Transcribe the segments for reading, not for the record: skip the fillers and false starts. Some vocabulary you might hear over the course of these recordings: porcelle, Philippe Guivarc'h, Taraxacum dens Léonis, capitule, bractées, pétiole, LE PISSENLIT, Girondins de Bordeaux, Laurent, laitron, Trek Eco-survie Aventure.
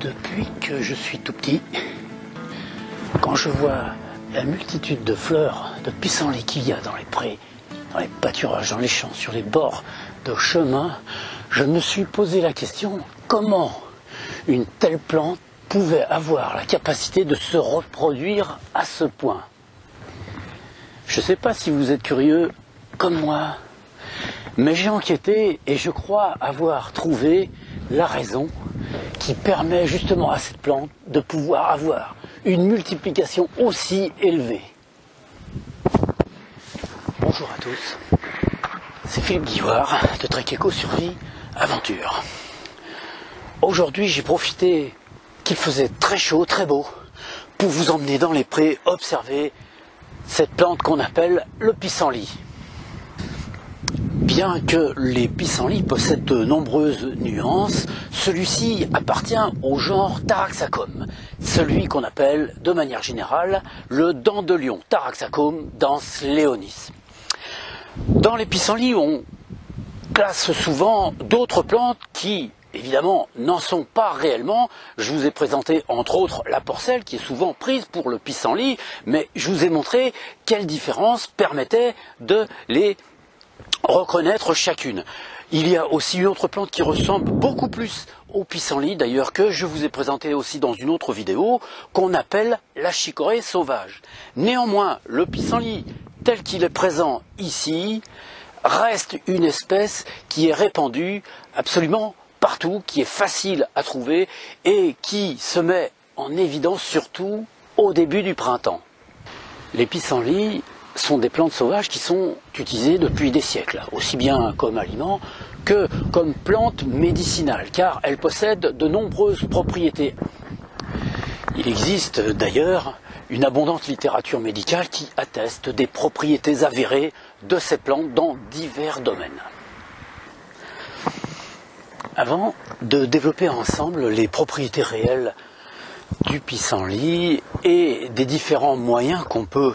Depuis que je suis tout petit, quand je vois la multitude de fleurs, de pissenlits qu'il y a dans les prés, dans les pâturages, dans les champs, sur les bords de chemins, je me suis posé la question, comment une telle plante pouvait avoir la capacité de se reproduire à ce point? Je ne sais pas si vous êtes curieux comme moi, mais j'ai enquêté et je crois avoir trouvé la raison qui permet justement à cette plante de pouvoir avoir une multiplication aussi élevée. Bonjour à tous, c'est Philippe Guivarc'h de Trek Eco-survie Aventure. Aujourd'hui, j'ai profité qu'il faisait très chaud, très beau, pour vous emmener dans les prés observer cette plante qu'on appelle le pissenlit. Bien que les pissenlits possèdent de nombreuses nuances, celui-ci appartient au genre Taraxacum, celui qu'on appelle de manière générale le dent de lion, Taraxacum dens Léonis. Dans les pissenlits, on classe souvent d'autres plantes qui, évidemment, n'en sont pas réellement. Je vous ai présenté entre autres la porcelle qui est souvent prise pour le pissenlit, mais je vous ai montré quelles différences permettaient de les reconnaître chacune. Il y a aussi une autre plante qui ressemble beaucoup plus au pissenlit d'ailleurs, que je vous ai présenté aussi dans une autre vidéo, qu'on appelle la chicorée sauvage. Néanmoins, le pissenlit tel qu'il est présent ici reste une espèce qui est répandue absolument partout, qui est facile à trouver et qui se met en évidence surtout au début du printemps. Les pissenlits sont des plantes sauvages qui sont utilisées depuis des siècles, aussi bien comme aliment que comme plante médicinale, car elles possèdent de nombreuses propriétés. Il existe d'ailleurs une abondante littérature médicale qui atteste des propriétés avérées de ces plantes dans divers domaines. Avant de développer ensemble les propriétés réelles du pissenlit et des différents moyens qu'on peut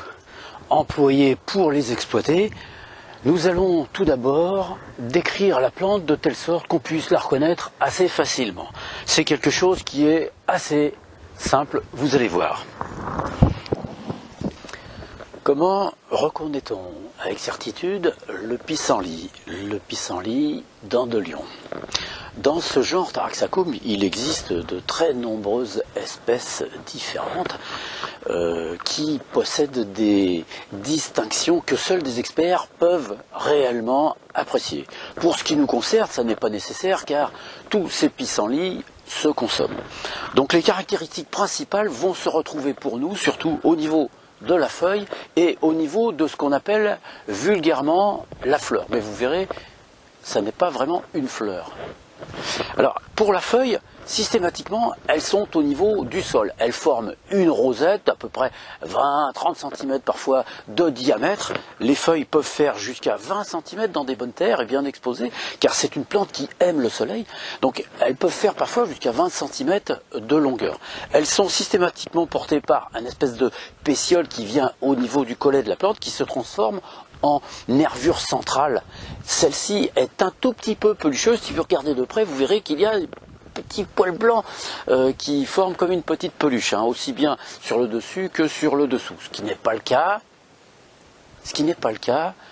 employés pour les exploiter, nous allons tout d'abord décrire la plante de telle sorte qu'on puisse la reconnaître assez facilement. C'est quelque chose qui est assez simple, vous allez voir. Comment reconnaît-on avec certitude le pissenlit? Le pissenlit dent de lion. Dans ce genre Taraxacum, il existe de très nombreuses espèces différentes qui possèdent des distinctions que seuls des experts peuvent réellement apprécier. Pour ce qui nous concerne, ça n'est pas nécessaire car tous ces pissenlits se consomment. Donc les caractéristiques principales vont se retrouver pour nous, surtout au niveau de la feuille et au niveau de ce qu'on appelle vulgairement la fleur. Mais vous verrez, ça n'est pas vraiment une fleur. Alors, pour la feuille, systématiquement, elles sont au niveau du sol. Elles forment une rosette d'à peu près 20-30 cm parfois de diamètre. Les feuilles peuvent faire jusqu'à 20 cm dans des bonnes terres et bien exposées, car c'est une plante qui aime le soleil. Donc, elles peuvent faire parfois jusqu'à 20 cm de longueur. Elles sont systématiquement portées par une espèce de pétiole qui vient au niveau du collet de la plante, qui se transforme en nervure centrale. Celle-ci est un tout petit peu pelucheuse. Si vous regardez de près, vous verrez qu'il y a des petits poils blancs qui forment comme une petite peluche, hein, aussi bien sur le dessus que sur le dessous, ce qui n'est pas le cas,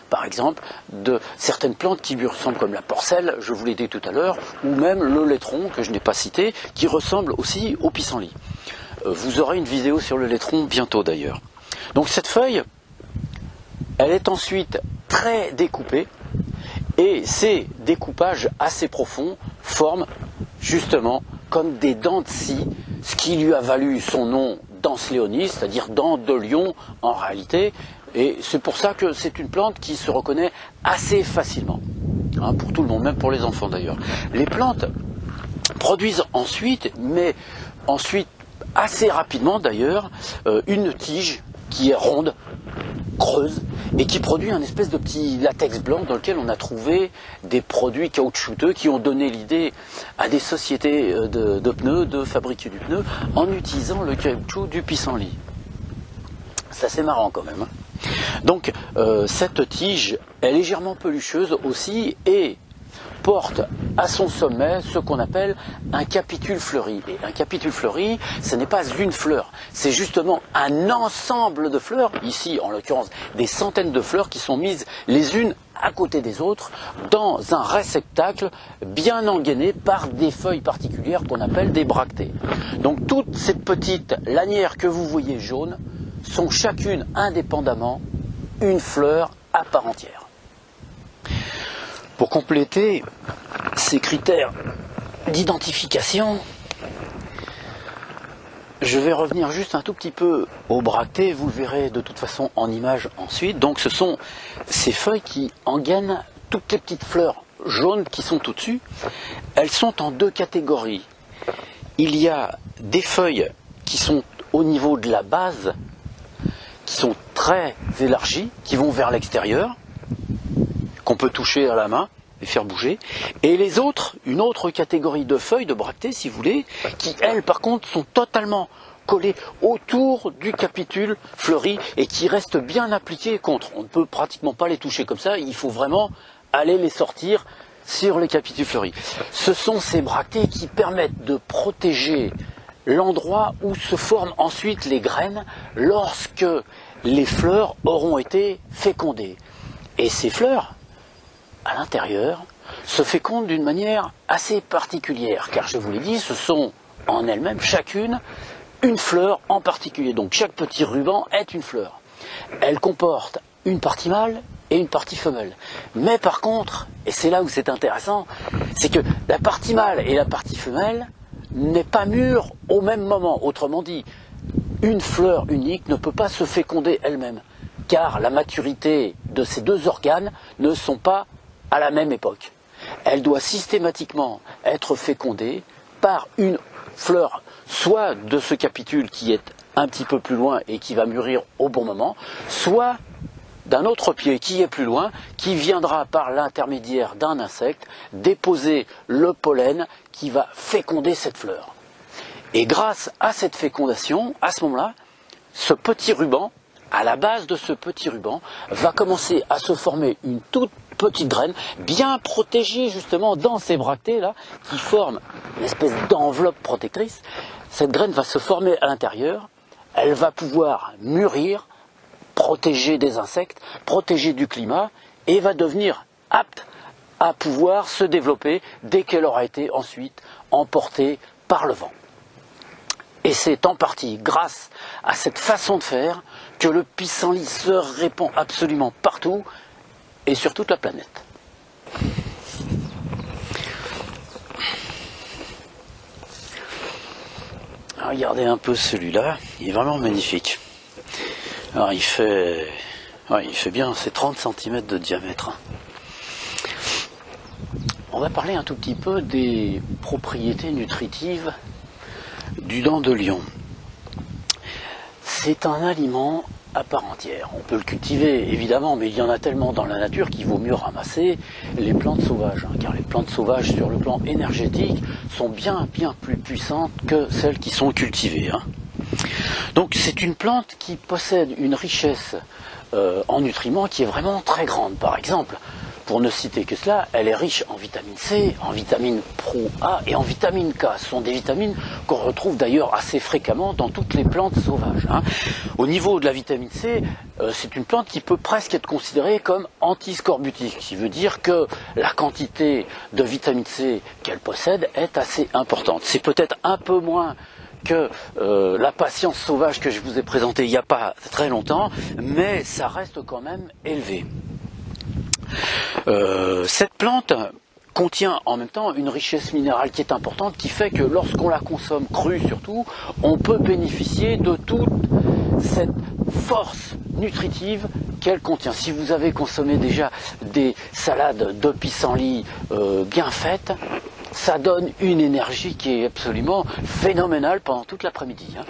par exemple, de certaines plantes qui lui ressemblent comme la porcelle, je vous l'ai dit tout à l'heure, ou même le laitron, que je n'ai pas cité, qui ressemble aussi au pissenlit. Vous aurez une vidéo sur le laitron bientôt d'ailleurs. Donc cette feuille, elle est ensuite très découpée et ces découpages assez profonds forment justement comme des dents de scie, ce qui lui a valu son nom dens Léonis, c'est-à-dire dent de lion en réalité, et c'est pour ça que c'est une plante qui se reconnaît assez facilement, hein, pour tout le monde, même pour les enfants d'ailleurs. Les plantes produisent ensuite, assez rapidement d'ailleurs, une tige qui est ronde, creuse, et qui produit un espèce de petit latex blanc dans lequel on a trouvé des produits caoutchouteux qui ont donné l'idée à des sociétés de pneus de fabriquer du pneu en utilisant le caoutchouc du pissenlit. C'est assez marrant quand même, hein. Donc cette tige est légèrement pelucheuse aussi et porte à son sommet ce qu'on appelle un capitule fleuri. Et un capitule fleuri, ce n'est pas une fleur, c'est justement un ensemble de fleurs, ici en l'occurrence des centaines de fleurs qui sont mises les unes à côté des autres dans un réceptacle bien engainé par des feuilles particulières qu'on appelle des bractées. Donc toutes ces petites lanières que vous voyez jaunes sont chacune indépendamment une fleur à part entière. Pour compléter ces critères d'identification, je vais revenir juste un tout petit peu au bractées, vous le verrez de toute façon en image ensuite. Donc ce sont ces feuilles qui engainent toutes les petites fleurs jaunes qui sont au-dessus. Elles sont en deux catégories. Il y a des feuilles qui sont au niveau de la base, qui sont très élargies, qui vont vers l'extérieur, qu'on peut toucher à la main et faire bouger, et les autres, une autre catégorie de feuilles, de bractées si vous voulez, qui elles par contre sont totalement collées autour du capitule fleuri et qui restent bien appliquées contre. On ne peut pratiquement pas les toucher comme ça, il faut vraiment aller les sortir sur les capitules fleuris. Ce sont ces bractées qui permettent de protéger l'endroit où se forment ensuite les graines lorsque les fleurs auront été fécondées. Et ces fleurs, à l'intérieur, se fécondent d'une manière assez particulière, car je vous l'ai dit, ce sont en elles-mêmes chacune une fleur en particulier. Donc chaque petit ruban est une fleur. Elle comporte une partie mâle et une partie femelle. Mais par contre, et c'est là où c'est intéressant, c'est que la partie mâle et la partie femelle n'est pas mûre au même moment. Autrement dit, une fleur unique ne peut pas se féconder elle-même, car la maturité de ces deux organes ne sont pas à la même époque. Elle doit systématiquement être fécondée par une fleur, soit de ce capitule qui est un petit peu plus loin et qui va mûrir au bon moment, soit d'un autre pied qui est plus loin, qui viendra par l'intermédiaire d'un insecte déposer le pollen qui va féconder cette fleur. Et grâce à cette fécondation, à ce moment-là, ce petit ruban, à la base de ce petit ruban, va commencer à se former une toute petite graine, bien protégée justement dans ces bractées là, qui forment une espèce d'enveloppe protectrice. Cette graine va se former à l'intérieur, elle va pouvoir mûrir, protégée des insectes, protégée du climat, et va devenir apte à pouvoir se développer dès qu'elle aura été ensuite emportée par le vent. Et c'est en partie grâce à cette façon de faire que le pissenlit se répand absolument partout et sur toute la planète. Regardez un peu celui-là, il est vraiment magnifique. Alors il fait bien ses 30 cm de diamètre. On va parler un tout petit peu des propriétés nutritives du dent de lion. C'est un aliment à part entière. On peut le cultiver évidemment, mais il y en a tellement dans la nature qu'il vaut mieux ramasser les plantes sauvages, hein, car les plantes sauvages sur le plan énergétique sont bien plus puissantes que celles qui sont cultivées, hein. Donc c'est une plante qui possède une richesse en nutriments qui est vraiment très grande. Par exemple, pour ne citer que cela, elle est riche en vitamine C, en vitamine Pro-A et en vitamine K. Ce sont des vitamines qu'on retrouve d'ailleurs assez fréquemment dans toutes les plantes sauvages, hein. Au niveau de la vitamine C, c'est une plante qui peut presque être considérée comme antiscorbutique, ce qui veut dire que la quantité de vitamine C qu'elle possède est assez importante. C'est peut-être un peu moins que la patience sauvage que je vous ai présentée il n'y a pas très longtemps, mais ça reste quand même élevé. Cette plante contient en même temps une richesse minérale qui est importante, qui fait que lorsqu'on la consomme crue surtout, on peut bénéficier de toute cette force nutritive qu'elle contient. Si vous avez consommé déjà des salades de pissenlit bien faites, ça donne une énergie qui est absolument phénoménale pendant toute l'après-midi, hein.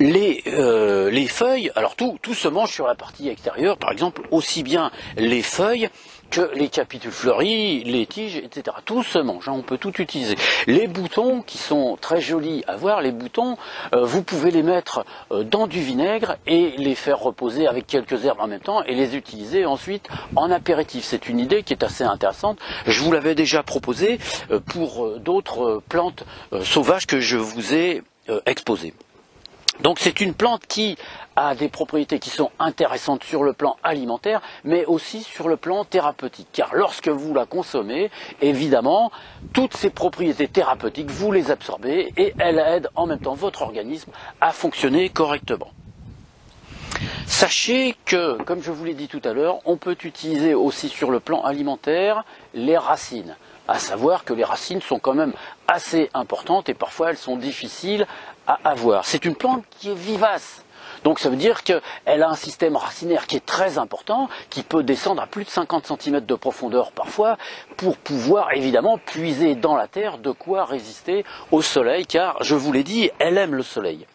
Les feuilles, alors tout se mange sur la partie extérieure, par exemple aussi bien les feuilles que les capitules fleuries, les tiges, etc. Tout se mange, hein, on peut tout utiliser. Les boutons, qui sont très jolis à voir, les boutons, vous pouvez les mettre dans du vinaigre et les faire reposer avec quelques herbes en même temps et les utiliser ensuite en apéritif. C'est une idée qui est assez intéressante. Je vous l'avais déjà proposée pour d'autres plantes sauvages que je vous ai exposées. Donc c'est une plante qui a des propriétés qui sont intéressantes sur le plan alimentaire, mais aussi sur le plan thérapeutique. Car lorsque vous la consommez, évidemment, toutes ces propriétés thérapeutiques, vous les absorbez et elles aident en même temps votre organisme à fonctionner correctement. Sachez que, comme je vous l'ai dit tout à l'heure, on peut utiliser aussi sur le plan alimentaire les racines. À savoir que les racines sont quand même assez importantes et parfois elles sont difficiles à avoir. C'est une plante qui est vivace. Donc ça veut dire qu'elle a un système racinaire qui est très important, qui peut descendre à plus de 50 cm de profondeur parfois, pour pouvoir évidemment puiser dans la terre de quoi résister au soleil, car je vous l'ai dit, elle aime le soleil.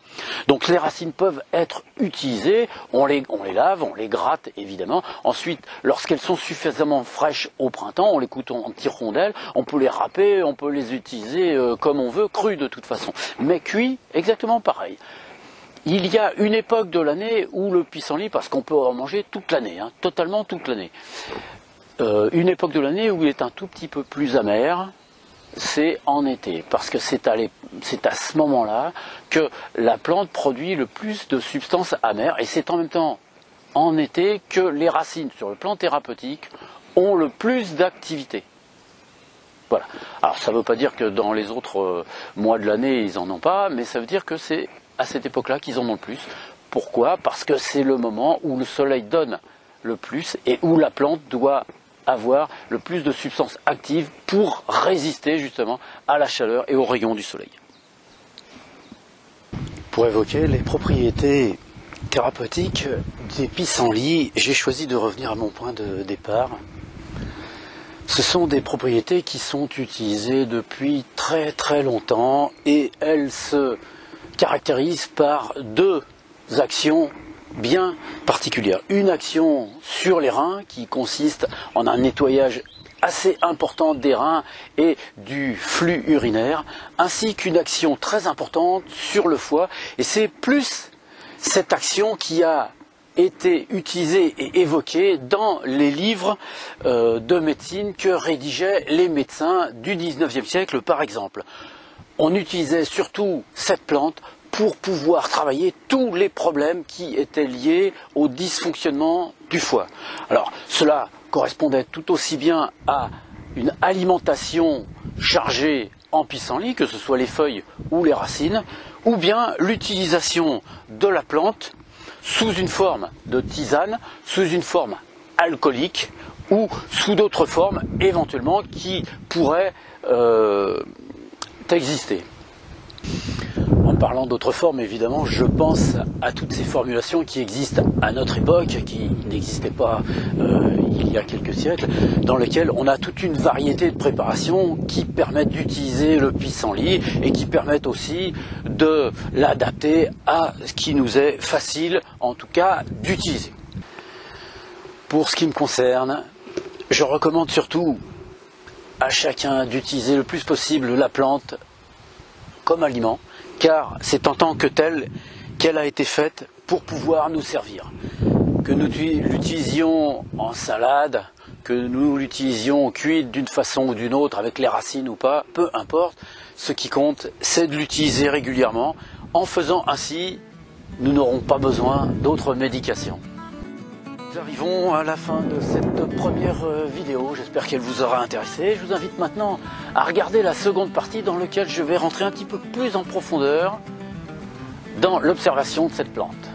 Donc les racines peuvent être utilisées, on les lave, on les gratte évidemment. Ensuite, lorsqu'elles sont suffisamment fraîches au printemps, on les coupe en petites rondelles, on peut les râper, on peut les utiliser comme on veut, crues de toute façon. Mais cuit, exactement pareil. Il y a une époque de l'année où le pissenlit, parce qu'on peut en manger toute l'année, hein, totalement toute l'année, une époque de l'année où il est un tout petit peu plus amer, c'est en été, parce que c'est à ce moment-là que la plante produit le plus de substances amères, et c'est en même temps en été que les racines sur le plan thérapeutique ont le plus d'activité. Voilà. Alors ça ne veut pas dire que dans les autres mois de l'année ils n'en ont pas, mais ça veut dire que c'est à cette époque-là qu'ils en ont le plus. Pourquoi? Parce que c'est le moment où le soleil donne le plus et où la plante doit avoir le plus de substances actives pour résister justement à la chaleur et aux rayons du soleil. Pour évoquer les propriétés thérapeutiques des pissenlits, j'ai choisi de revenir à mon point de départ. Ce sont des propriétés qui sont utilisées depuis très très longtemps et elles se caractérise par deux actions bien particulières. Une action sur les reins qui consiste en un nettoyage assez important des reins et du flux urinaire, ainsi qu'une action très importante sur le foie. Et c'est plus cette action qui a été utilisée et évoquée dans les livres de médecine que rédigeaient les médecins du 19e siècle par exemple. On utilisait surtout cette plante pour pouvoir travailler tous les problèmes qui étaient liés au dysfonctionnement du foie. Alors, cela correspondait tout aussi bien à une alimentation chargée en pissenlit, que ce soit les feuilles ou les racines, ou bien l'utilisation de la plante sous une forme de tisane, sous une forme alcoolique, ou sous d'autres formes éventuellement qui pourraient exister. En parlant d'autres formes, évidemment, je pense à toutes ces formulations qui existent à notre époque, qui n'existaient pas il y a quelques siècles, dans lesquelles on a toute une variété de préparations qui permettent d'utiliser le pissenlit et qui permettent aussi de l'adapter à ce qui nous est facile, en tout cas, d'utiliser. Pour ce qui me concerne, je recommande surtout à chacun d'utiliser le plus possible la plante comme aliment, car c'est en tant que telle qu'elle a été faite pour pouvoir nous servir. Que nous l'utilisions en salade, que nous l'utilisions cuite d'une façon ou d'une autre, avec les racines ou pas, peu importe, ce qui compte, c'est de l'utiliser régulièrement. En faisant ainsi, nous n'aurons pas besoin d'autres médications. Nous arrivons à la fin de cette première vidéo, j'espère qu'elle vous aura intéressé. Je vous invite maintenant à regarder la seconde partie dans laquelle je vais rentrer un petit peu plus en profondeur dans l'observation de cette plante.